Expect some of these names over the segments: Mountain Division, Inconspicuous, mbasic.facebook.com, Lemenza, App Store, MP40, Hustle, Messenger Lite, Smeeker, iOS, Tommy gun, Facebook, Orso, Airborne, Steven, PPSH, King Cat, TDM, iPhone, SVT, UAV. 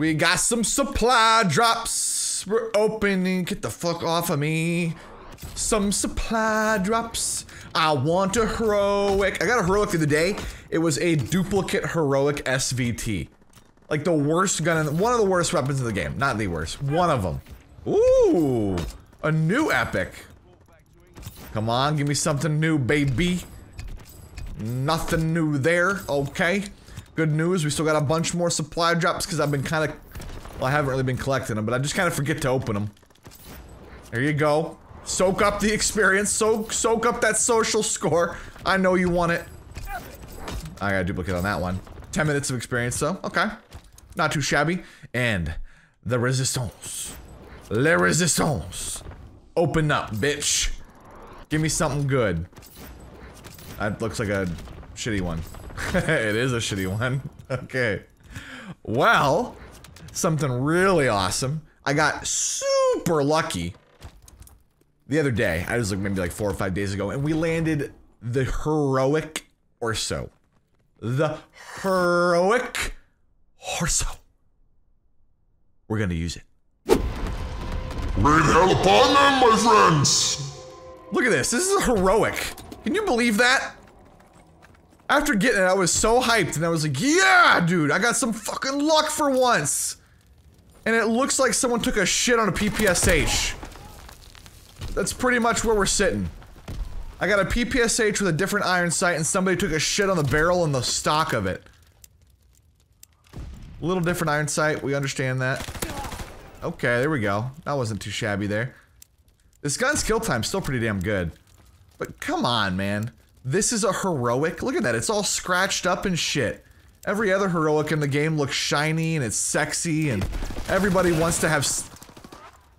We got some supply drops. We're opening. Get the fuck off of me. Some supply drops. I want a heroic. I got a heroic the other day. It was a duplicate heroic SVT. Like the worst gun, one of the worst weapons in the game. Not the worst, one of them. Ooh, a new epic. Come on, give me something new, baby. Nothing new there, okay. Good news, we still got a bunch more supply drops because I've been kind of, well, I haven't really been collecting them, but I just kind of forget to open them. There you go. Soak up the experience, soak up that social score. I know you want it. I got a duplicate on that one. 10 minutes of experience, so, okay. Not too shabby. And the resistance. Le resistance. Open up, bitch. Give me something good. That looks like a shitty one. It is a shitty one. Okay. Well, something really awesome. I got super lucky the other day. I was like maybe like 4 or 5 days ago, and we landed the heroic Orso. The heroic Orso. We're gonna use it. Rain hell upon them, my friends! Look at this. This is a heroic. Can you believe that? After getting it, I was so hyped and I was like, yeah, dude, I got some fucking luck for once. And it looks like someone took a shit on a PPSH. That's pretty much where we're sitting. I got a PPSH with a different iron sight, and somebody took a shit on the barrel and the stock of it. A little different iron sight, we understand that. Okay, there we go. That wasn't too shabby there. This gun's kill time's still pretty damn good. But come on, man. This is a heroic. Look at that, it's all scratched up and shit. Every other heroic in the game looks shiny and it's sexy and everybody wants to have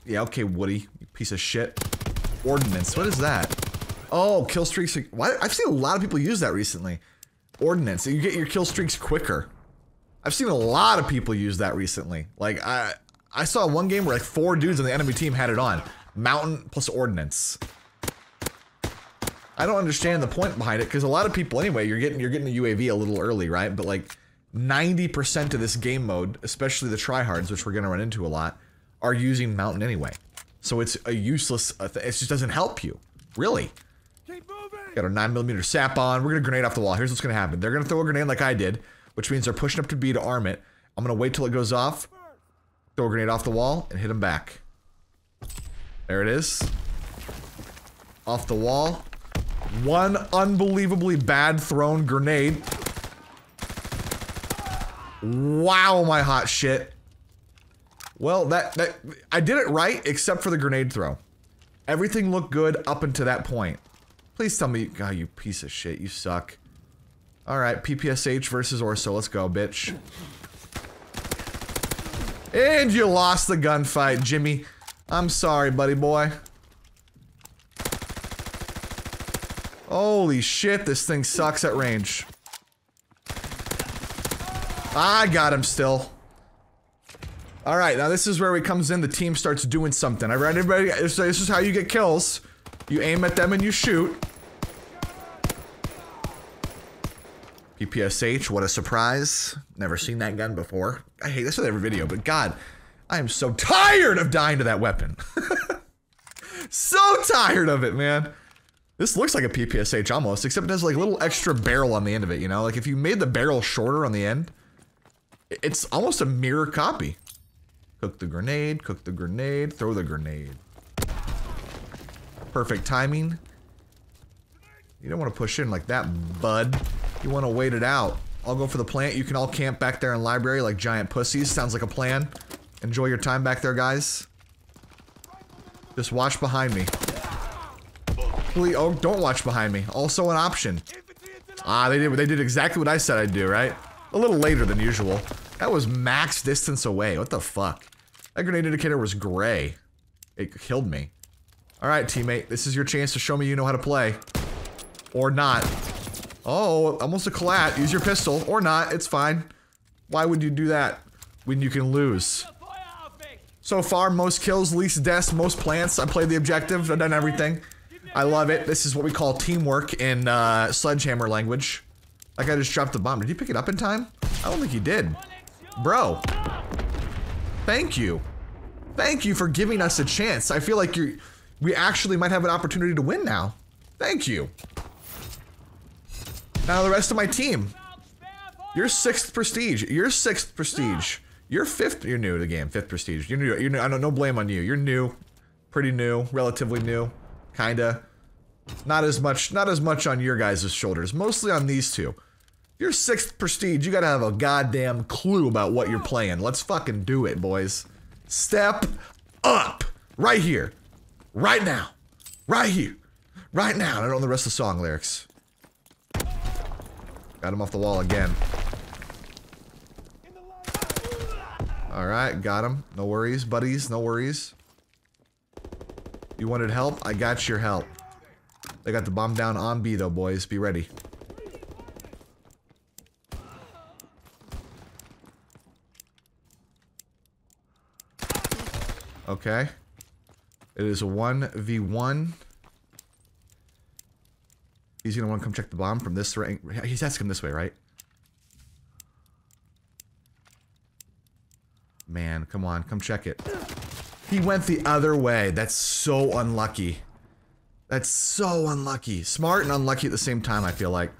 yeah, okay, Woody, you piece of shit. Ordnance, what is that? Oh, kill streaks. Why? I've seen a lot of people use that recently. Ordnance. You get your kill streaks quicker. I've seen a lot of people use that recently. Like I saw one game where like 4 dudes on the enemy team had it on. Mountain plus ordnance. I don't understand the point behind it because a lot of people anyway. You're getting a UAV a little early, right? But like 90% of this game mode, especially the tryhards, which we're gonna run into a lot, are using mountain anyway. So it's a useless. It just doesn't help you, really. Got our 9mm sap on. We're gonna grenade off the wall. Here's what's gonna happen. They're gonna throw a grenade like I did, which means they're pushing up to B to arm it. I'm gonna wait till it goes off, throw a grenade off the wall, and hit them back. There it is. Off the wall. One unbelievably bad thrown grenade. Wow, my hot shit. Well, that I did it right, except for the grenade throw. Everything looked good up until that point. Please tell me, God, you piece of shit, you suck. Alright, PPSH versus Orso, let's go, bitch. And you lost the gunfight, Jimmy. I'm sorry, buddy boy. Holy shit, this thing sucks at range. I got him still. Alright, now this is where it comes in, the team starts doing something. Alright, everybody, this is how you get kills. You aim at them and you shoot. PPSH, what a surprise. Never seen that gun before. I hate this with every video, but God, I am so tired of dying to that weapon. So tired of it, man. This looks like a PPSH almost, except it has like a little extra barrel on the end of it, you know? Like if you made the barrel shorter on the end, it's almost a mirror copy. Cook the grenade, throw the grenade. Perfect timing. You don't want to push in like that, bud. You want to wait it out. I'll go for the plant. You can all camp back there in library like giant pussies. Sounds like a plan. Enjoy your time back there, guys. Just watch behind me. Please, oh, don't watch behind me. Also an option. Ah, they did exactly what I said I'd do, right? A little later than usual. That was max distance away. What the fuck? That grenade indicator was gray. It killed me. Alright, teammate, this is your chance to show me you know how to play. Or not. Oh, almost a collat. Use your pistol. Or not, it's fine. Why would you do that when you can lose? So far, most kills, least deaths, most plants. I played the objective. I've done everything. I love it. This is what we call teamwork in sledgehammer language. That guy just dropped the bomb. Did he pick it up in time? I don't think he did. Bro. Thank you. Thank you for giving us a chance. I feel like we actually might have an opportunity to win now. Thank you. Now the rest of my team. You're 6th prestige. You're 6th prestige. You're 5th. You're new to the game. 5th prestige. You're new. You're new. I don't. No blame on you. You're new. Pretty new. Relatively new. Kinda. Not as much. Not as much on your guys' shoulders. Mostly on these two. You're 6th prestige. You gotta have a goddamn clue about what you're playing. Let's fucking do it, boys. Step up. Right here. Right now. Right here. Right now. I don't know the rest of the song lyrics. Got him off the wall again. Alright, got him. No worries, buddies. No worries. You wanted help? I got your help. They got the bomb down on B though, boys. Be ready. Okay. It is a 1v1. He's gonna want to come check the bomb from this way. He's asking this way, right? Man, come on, come check it. He went the other way. That's so unlucky. That's so unlucky. Smart and unlucky at the same time, I feel like.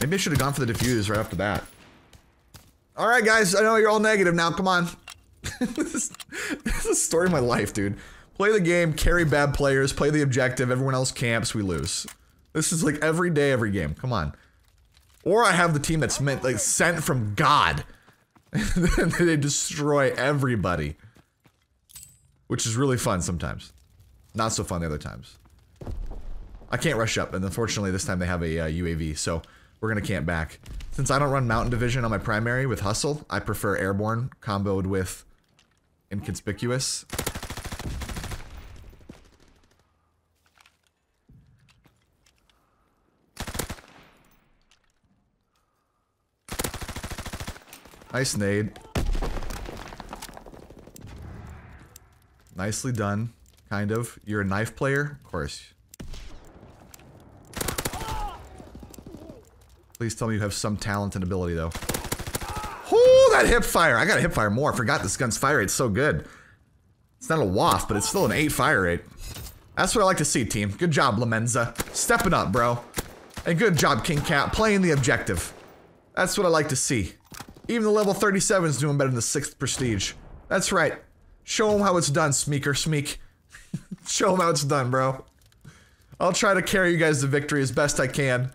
Maybe I should have gone for the diffuse right after that. Alright, guys, I know you're all negative now. Come on. This is the story of my life, dude. Play the game, carry bad players, play the objective, everyone else camps, we lose. This is like every day, every game. Come on. Or I have the team that's meant like sent from God. And then they destroy everybody. Which is really fun sometimes. Not so fun the other times. I can't rush up, and unfortunately this time they have a UAV, so we're gonna camp back. Since I don't run Mountain Division on my primary with Hustle, I prefer Airborne comboed with Inconspicuous. Nice nade. Nicely done. Kind of. You're a knife player? Of course. Please tell me you have some talent and ability, though. Ooh, that hip fire! I gotta hip fire more. I forgot this gun's fire rate's so good. It's not a waft, but it's still an 8 fire rate. That's what I like to see, team. Good job, Lemenza. Stepping up, bro. And good job, King Cat. Playing the objective. That's what I like to see. Even the level 37 is doing better than the 6th prestige. That's right. Show them how it's done, Smeeker. Smeek. Show them how it's done, bro. I'll try to carry you guys to victory as best I can.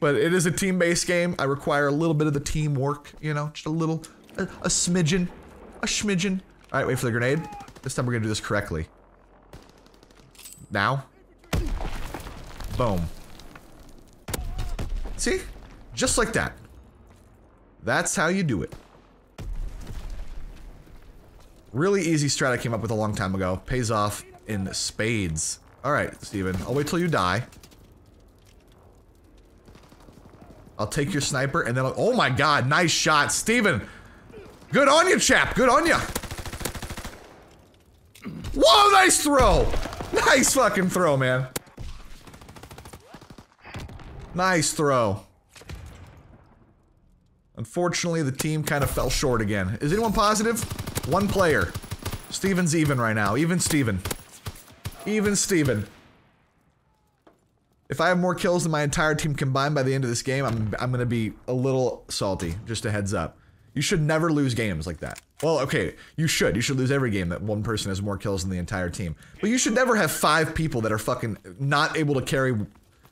But it is a team-based game. I require a little bit of the teamwork, you know, just a little, a smidgen, a schmidgen. All right, wait for the grenade. This time we're gonna do this correctly. Now. Boom. See? Just like that. That's how you do it. Really easy strat I came up with a long time ago. Pays off in spades. Alright, Steven. I'll wait till you die. I'll take your sniper and then I'll- Oh my god, nice shot, Steven! Good on you, chap! Good on you! Whoa, nice throw! Nice fucking throw, man. Nice throw. Unfortunately, the team kind of fell short again. Is anyone positive? One player. Steven's even right now. Even Steven. Even Steven. If I have more kills than my entire team combined by the end of this game, I'm gonna be a little salty. Just a heads up. You should never lose games like that. Well, okay, you should. You should lose every game that one person has more kills than the entire team. But you should never have 5 people that are fucking not able to carry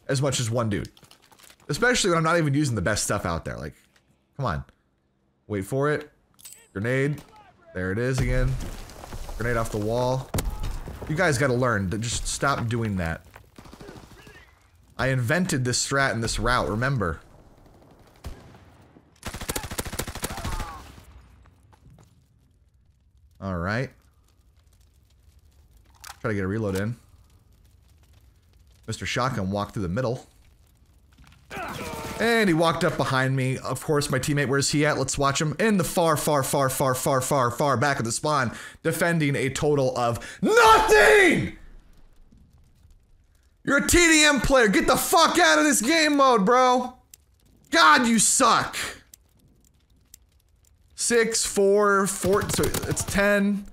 as much as one dude. Especially when I'm not even using the best stuff out there. Like. Come on. Wait for it. Grenade. There it is again. Grenade off the wall. You guys gotta learn to just stop doing that. I invented this strat and this route, remember. Alright. Try to get a reload in. Mr. Shotgun walked through the middle. And he walked up behind me. Of course, my teammate, where's he at? Let's watch him. In the far, far, far, far, far, far, far back of the spawn, defending a total of nothing! You're a TDM player. Get the fuck out of this game mode, bro. God, you suck. 6, 4, 4, so it's 10,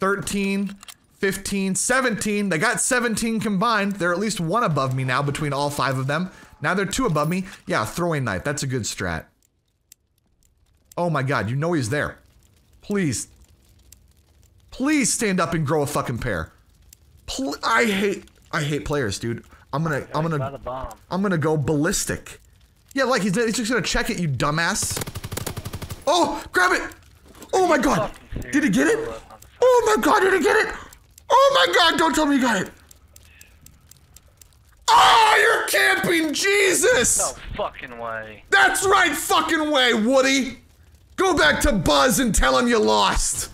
13, 15, 17. They got 17 combined. They're at least one above me now between all 5 of them. Now they're 2 above me. Yeah, throwing knife. That's a good strat. Oh my god, you know he's there. Please. Please stand up and grow a fucking pair. I hate players, dude. I'm gonna go ballistic. Yeah, like he's just gonna check it, you dumbass. Oh, grab it! Oh my god! Did he get it? Oh my god, did he get it? Oh my god, don't tell me you got it! Oh, you're camping, Jesus! No fucking way. That's right fucking way, Woody! Go back to Buzz and tell him you lost!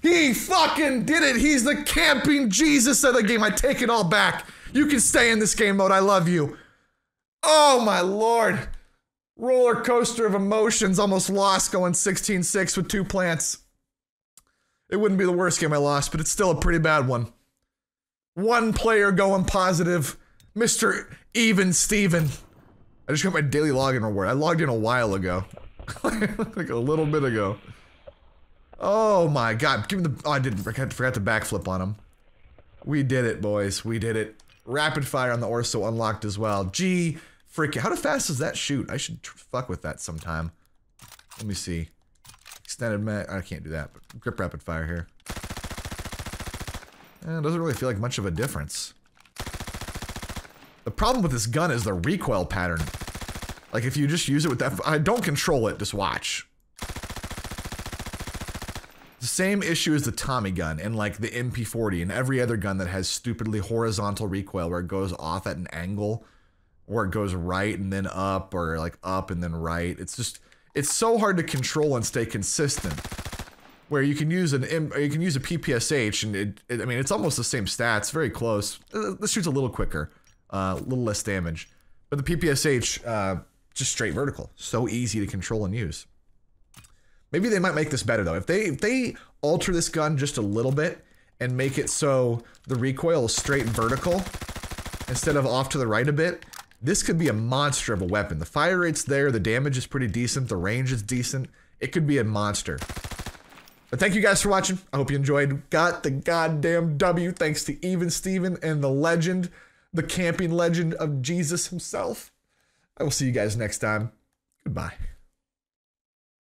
He fucking did it! He's the camping Jesus of the game. I take it all back. You can stay in this game mode, I love you. Oh my lord. Roller coaster of emotions. Almost lost going 16-6 with 2 plants. It wouldn't be the worst game I lost, but it's still a pretty bad one. 1 player going positive. Mr. Even Steven. I just got my daily login reward. I logged in a while ago. Like a little bit ago. Oh my god. Give me the. Oh, I forgot to backflip on him. We did it, boys. We did it. Rapid fire on the Orso unlocked as well. Gee, freaking. How fast does that shoot? I should fuck with that sometime. Let me see. Extended mag. I can't do that. But grip rapid fire here. It doesn't really feel like much of a difference. The problem with this gun is the recoil pattern. Like if you just use it with that, I don't control it. Just watch. The same issue as the Tommy gun and like the MP40 and every other gun that has stupidly horizontal recoil where it goes off at an angle or it goes right and then up or like up and then right. It's just, it's so hard to control and stay consistent where you can use a PPSH and I mean, it's almost the same stats, very close. This shoots a little quicker, a little less damage, but the PPSH, just straight vertical. So easy to control and use. Maybe they might make this better, though. If they alter this gun just a little bit and make it so the recoil is straight vertical instead of off to the right a bit, this could be a monster of a weapon. The fire rate's there, the damage is pretty decent, the range is decent. It could be a monster. But thank you guys for watching. I hope you enjoyed. Got the goddamn W thanks to Even Steven and the legend, the camping legend of Jesus himself. I will see you guys next time. Goodbye.